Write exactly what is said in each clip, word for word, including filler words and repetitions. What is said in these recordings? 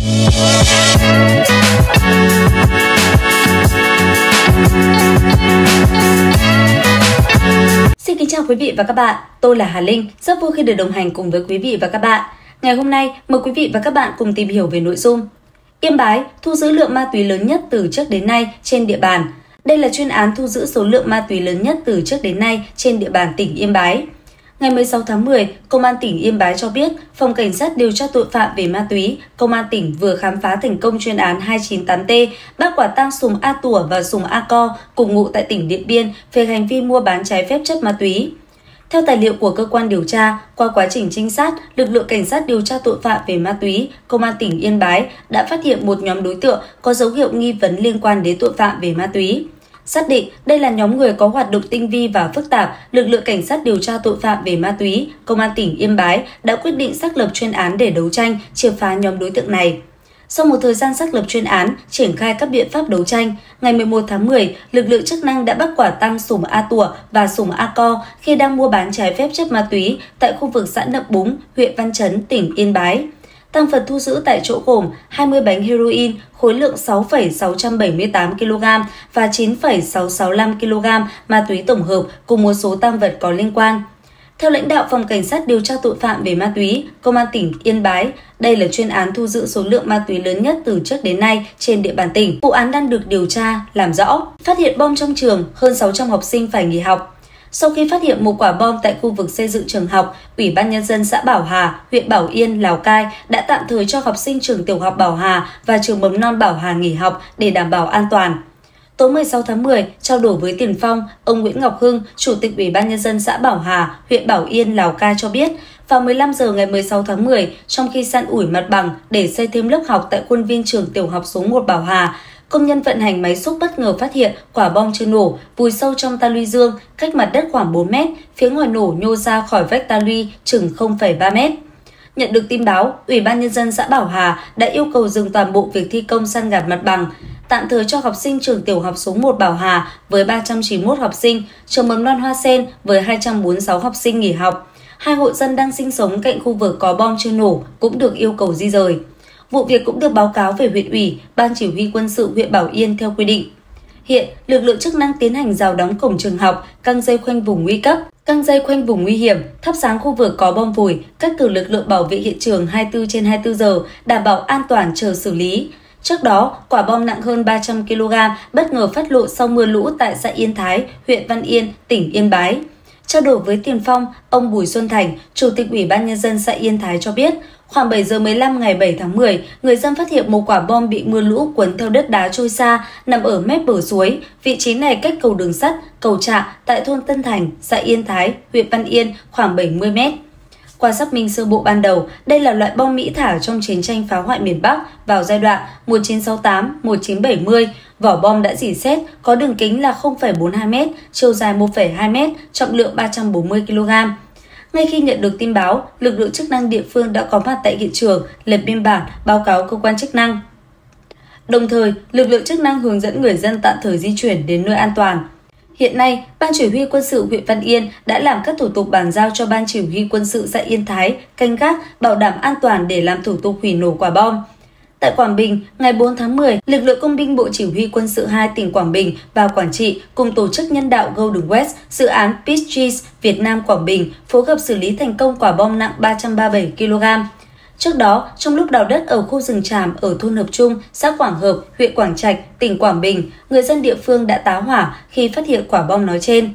Xin kính chào quý vị và các bạn, tôi là Hà Linh, rất vui khi được đồng hành cùng với quý vị và các bạn. Ngày hôm nay, mời quý vị và các bạn cùng tìm hiểu về nội dung Yên Bái thu giữ lượng ma túy lớn nhất từ trước đến nay trên địa bàn. Đây là chuyên án thu giữ số lượng ma túy lớn nhất từ trước đến nay trên địa bàn tỉnh Yên Bái. Ngày mười sáu tháng mười, Công an tỉnh Yên Bái cho biết, Phòng Cảnh sát điều tra tội phạm về ma túy, Công an tỉnh vừa khám phá thành công chuyên án hai chín tám T, bắt quả tang Sùng A Tủa và Sùng A Co cùng ngụ tại tỉnh Điện Biên về hành vi mua bán trái phép chất ma túy. Theo tài liệu của cơ quan điều tra, qua quá trình trinh sát, lực lượng Cảnh sát điều tra tội phạm về ma túy, Công an tỉnh Yên Bái đã phát hiện một nhóm đối tượng có dấu hiệu nghi vấn liên quan đến tội phạm về ma túy. Xác định đây là nhóm người có hoạt động tinh vi và phức tạp, lực lượng Cảnh sát điều tra tội phạm về ma túy, Công an tỉnh Yên Bái đã quyết định xác lập chuyên án để đấu tranh, triệt phá nhóm đối tượng này. Sau một thời gian xác lập chuyên án, triển khai các biện pháp đấu tranh, ngày mười một tháng mười, lực lượng chức năng đã bắt quả tang Sùng A Tủa và Sùng A Co khi đang mua bán trái phép chất ma túy tại khu vực xã Nậm Búng, huyện Văn Chấn, tỉnh Yên Bái. Tang vật thu giữ tại chỗ gồm hai mươi bánh heroin khối lượng sáu phẩy sáu bảy tám ki lô gam và chín phẩy sáu sáu năm ki lô gam ma túy tổng hợp cùng một số tang vật có liên quan. Theo lãnh đạo Phòng Cảnh sát điều tra tội phạm về ma túy, Công an tỉnh Yên Bái, đây là chuyên án thu giữ số lượng ma túy lớn nhất từ trước đến nay trên địa bàn tỉnh. Vụ án đang được điều tra, làm rõ. Phát hiện bom trong trường, hơn sáu trăm học sinh phải nghỉ học. Sau khi phát hiện một quả bom tại khu vực xây dựng trường học, Ủy ban Nhân dân xã Bảo Hà, huyện Bảo Yên, Lào Cai đã tạm thời cho học sinh trường tiểu học Bảo Hà và trường mầm non Bảo Hà nghỉ học để đảm bảo an toàn. Tối mười sáu tháng mười, trao đổi với Tiền Phong, ông Nguyễn Ngọc Hưng, Chủ tịch Ủy ban Nhân dân xã Bảo Hà, huyện Bảo Yên, Lào Cai cho biết, vào mười lăm giờ ngày mười sáu tháng mười, trong khi san ủi mặt bằng để xây thêm lớp học tại khuôn viên trường tiểu học số một Bảo Hà, công nhân vận hành máy xúc bất ngờ phát hiện quả bom chưa nổ vùi sâu trong ta luy dương, cách mặt đất khoảng bốn mét, phía ngoài nổ nhô ra khỏi vách ta luy chừng không phẩy ba mét. Nhận được tin báo, Ủy ban Nhân dân xã Bảo Hà đã yêu cầu dừng toàn bộ việc thi công san gạt mặt bằng, tạm thời cho học sinh trường tiểu học số một Bảo Hà với ba trăm chín mươi mốt học sinh, trường mầm non Hoa Sen với hai trăm bốn mươi sáu học sinh nghỉ học. Hai hộ dân đang sinh sống cạnh khu vực có bom chưa nổ cũng được yêu cầu di rời. Vụ việc cũng được báo cáo về huyện ủy, Ban Chỉ huy Quân sự huyện Bảo Yên theo quy định. Hiện, lực lượng chức năng tiến hành rào đóng cổng trường học, căng dây khoanh vùng nguy cấp, căng dây khoanh vùng nguy hiểm, thắp sáng khu vực có bom vùi, cắt cử lực lượng bảo vệ hiện trường hai mươi tư trên hai mươi tư giờ, đảm bảo an toàn chờ xử lý. Trước đó, quả bom nặng hơn ba trăm ki lô gam bất ngờ phát lộ sau mưa lũ tại xã Yên Thái, huyện Văn Yên, tỉnh Yên Bái. Trao đổi với Tiền Phong, ông Bùi Xuân Thành, Chủ tịch Ủy ban Nhân dân xã Yên Thái cho biết, khoảng bảy giờ mười lăm ngày bảy tháng mười, người dân phát hiện một quả bom bị mưa lũ cuốn theo đất đá trôi xa, nằm ở mép bờ suối. Vị trí này cách cầu đường sắt, cầu Trạ tại thôn Tân Thành, xã Yên Thái, huyện Văn Yên khoảng bảy mươi mét. Qua xác minh sơ bộ ban đầu, đây là loại bom Mỹ thả trong chiến tranh phá hoại miền Bắc vào giai đoạn một nghìn chín trăm sáu mươi tám đến một nghìn chín trăm bảy mươi. Vỏ bom đã rỉ sét, có đường kính là không phẩy bốn hai mét, chiều dài một phẩy hai mét, trọng lượng ba trăm bốn mươi ki lô gam. Ngay khi nhận được tin báo, lực lượng chức năng địa phương đã có mặt tại hiện trường, lập biên bản, báo cáo cơ quan chức năng. Đồng thời, lực lượng chức năng hướng dẫn người dân tạm thời di chuyển đến nơi an toàn. Hiện nay, Ban Chỉ huy Quân sự huyện Văn Yên đã làm các thủ tục bàn giao cho Ban Chỉ huy Quân sự xã Yên Thái, canh gác, bảo đảm an toàn để làm thủ tục hủy nổ quả bom. Tại Quảng Bình, ngày bốn tháng mười, lực lượng công binh Bộ Chỉ huy Quân sự hai tỉnh Quảng Bình và Quảng Trị cùng tổ chức nhân đạo Golden West dự án Peace Trees Việt Nam Quảng Bình phối hợp xử lý thành công quả bom nặng ba trăm ba mươi bảy ki lô gam. Trước đó, trong lúc đào đất ở khu rừng tràm ở thôn Hợp Trung, xã Quảng Hợp, huyện Quảng Trạch, tỉnh Quảng Bình, người dân địa phương đã tá hỏa khi phát hiện quả bom nói trên.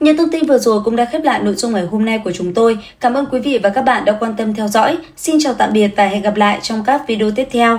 Những thông tin vừa rồi cũng đã khép lại nội dung ngày hôm nay của chúng tôi. Cảm ơn quý vị và các bạn đã quan tâm theo dõi. Xin chào tạm biệt và hẹn gặp lại trong các video tiếp theo.